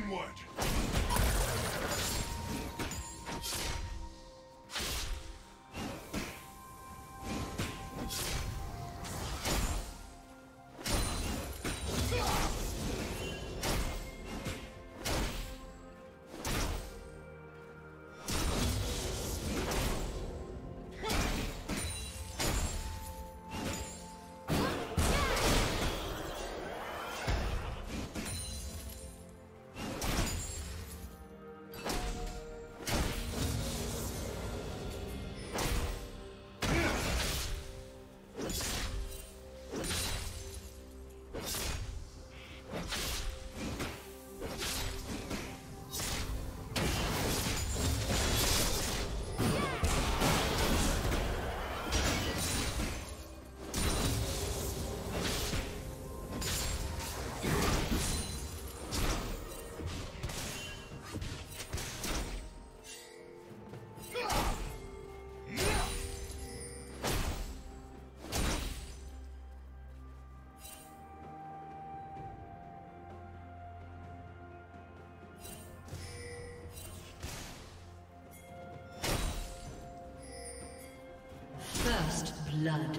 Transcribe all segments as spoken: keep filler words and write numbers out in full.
Onward! First blood.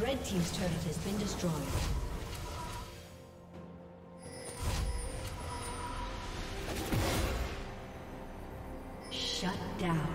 Red Team's turret has been destroyed. Shut down.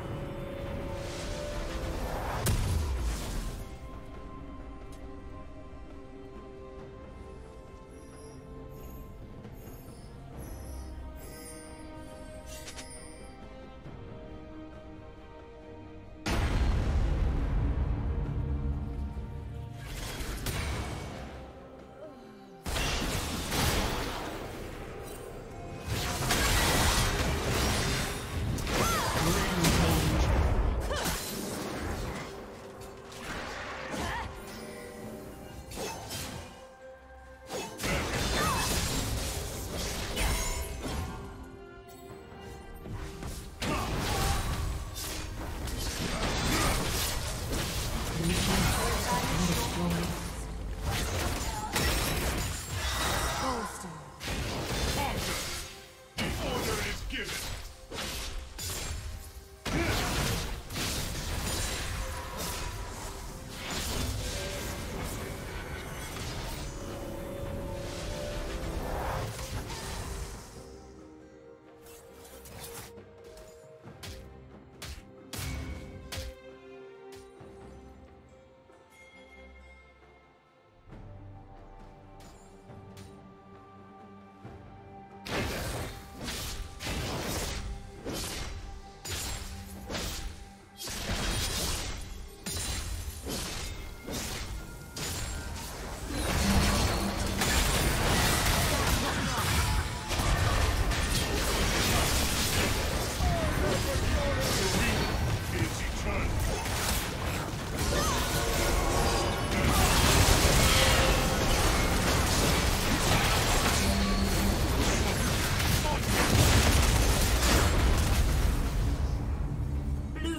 Thank you.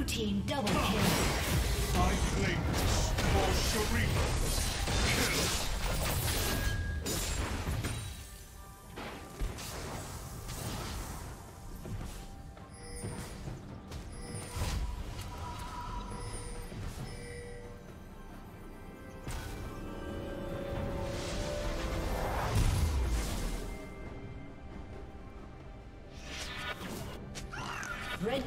team double kill. I claim this for Sharif. Kill. Red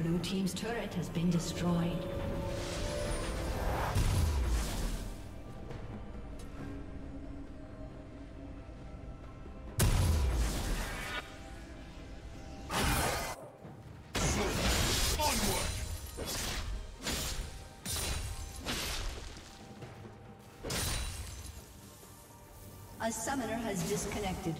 Blue team's turret has been destroyed. A summoner has disconnected.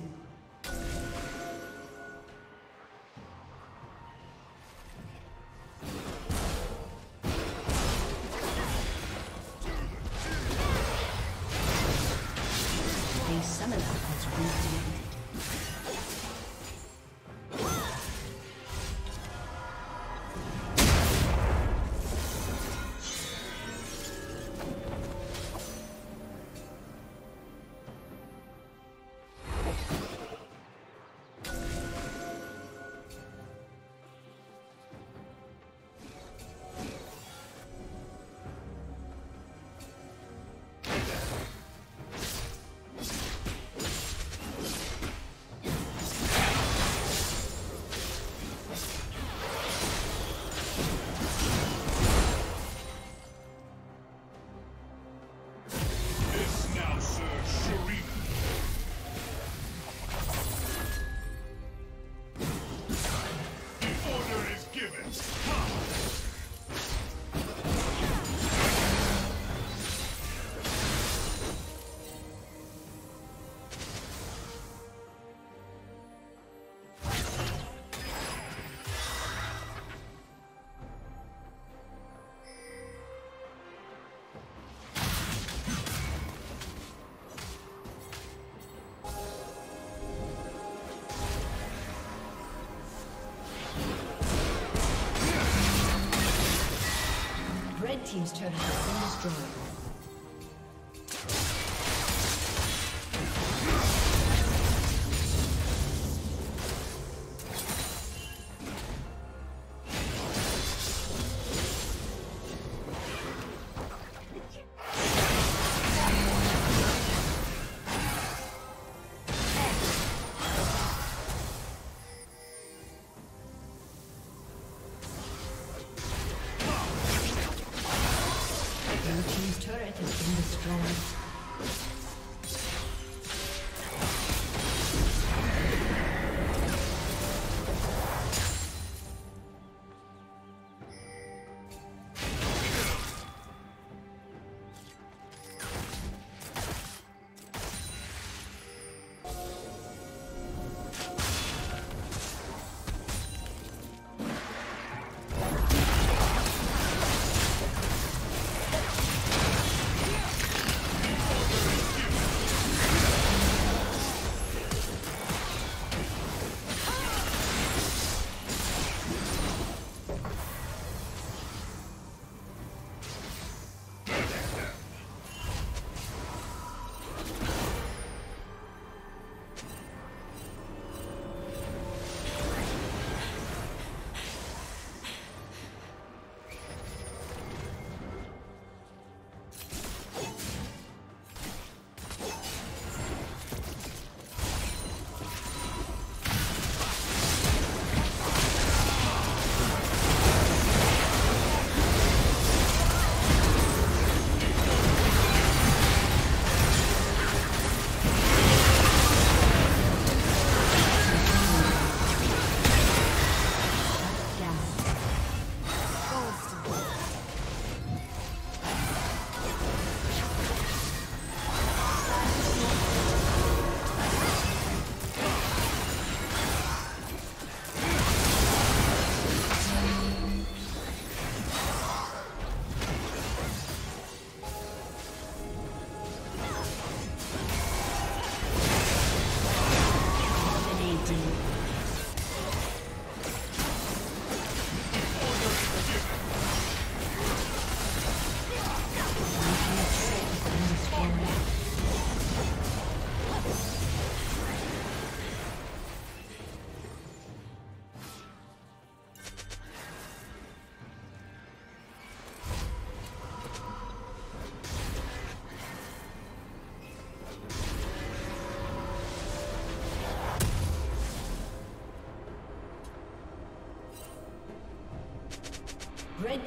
Team's turret has been destroyed. Team's Red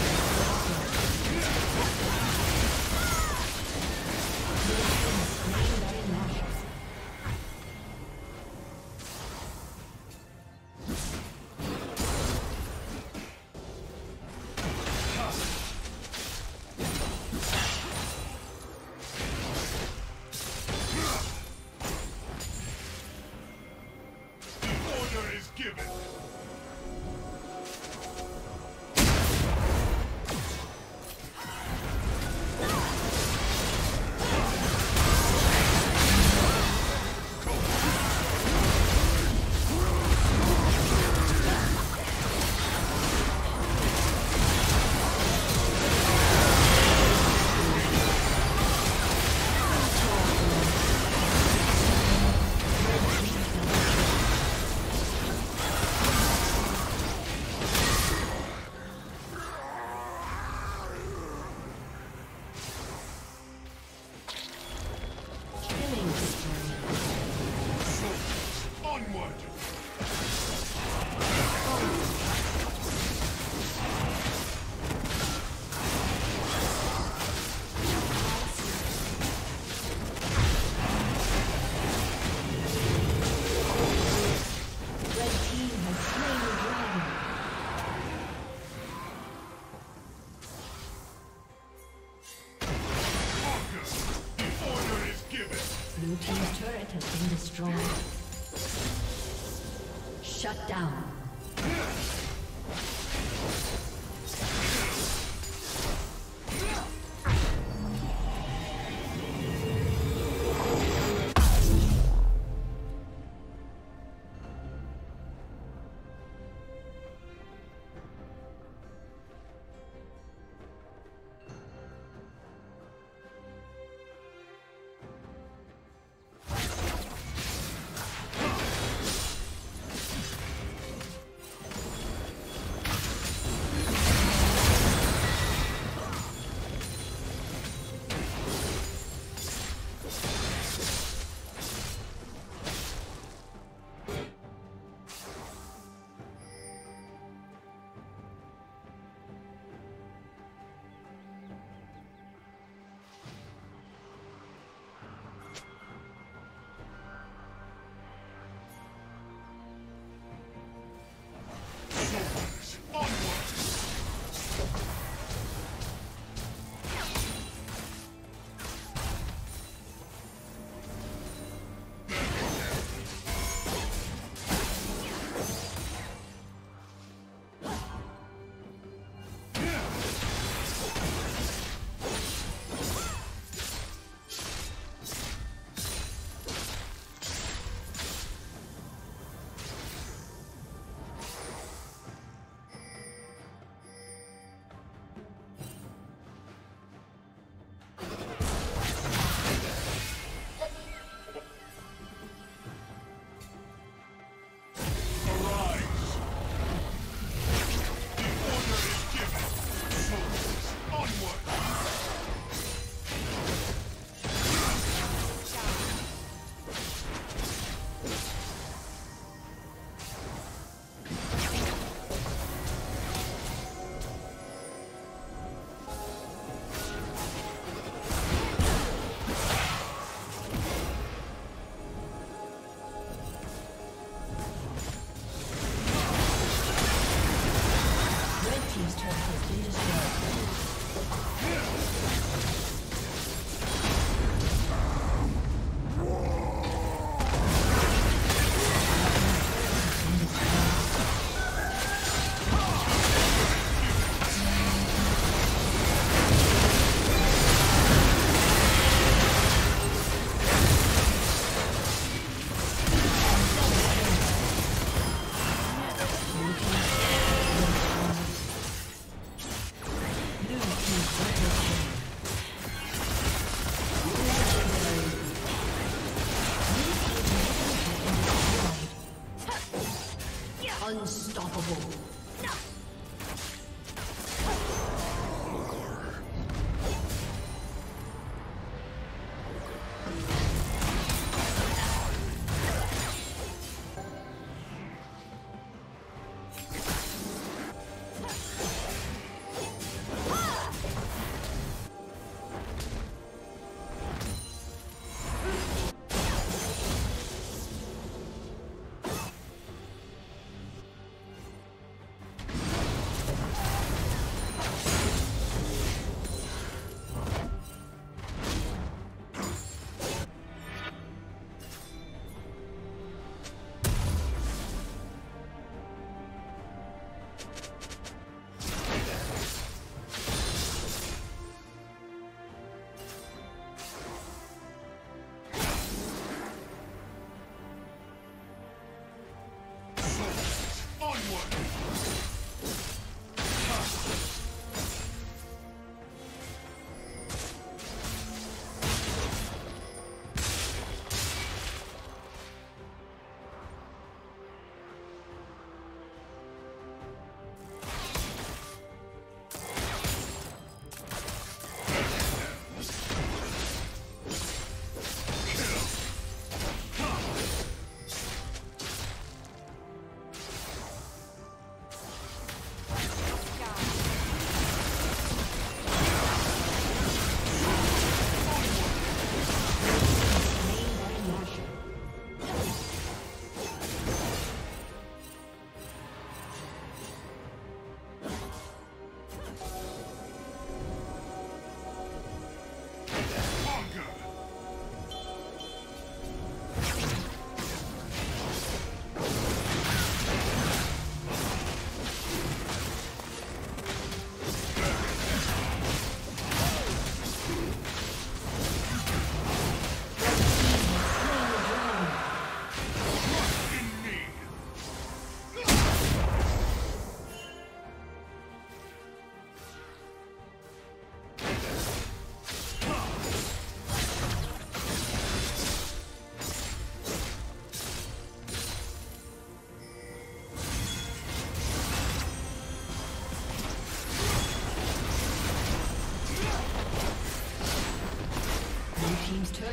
Shut down.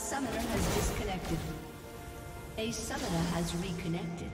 summoner has disconnected. A summoner has reconnected.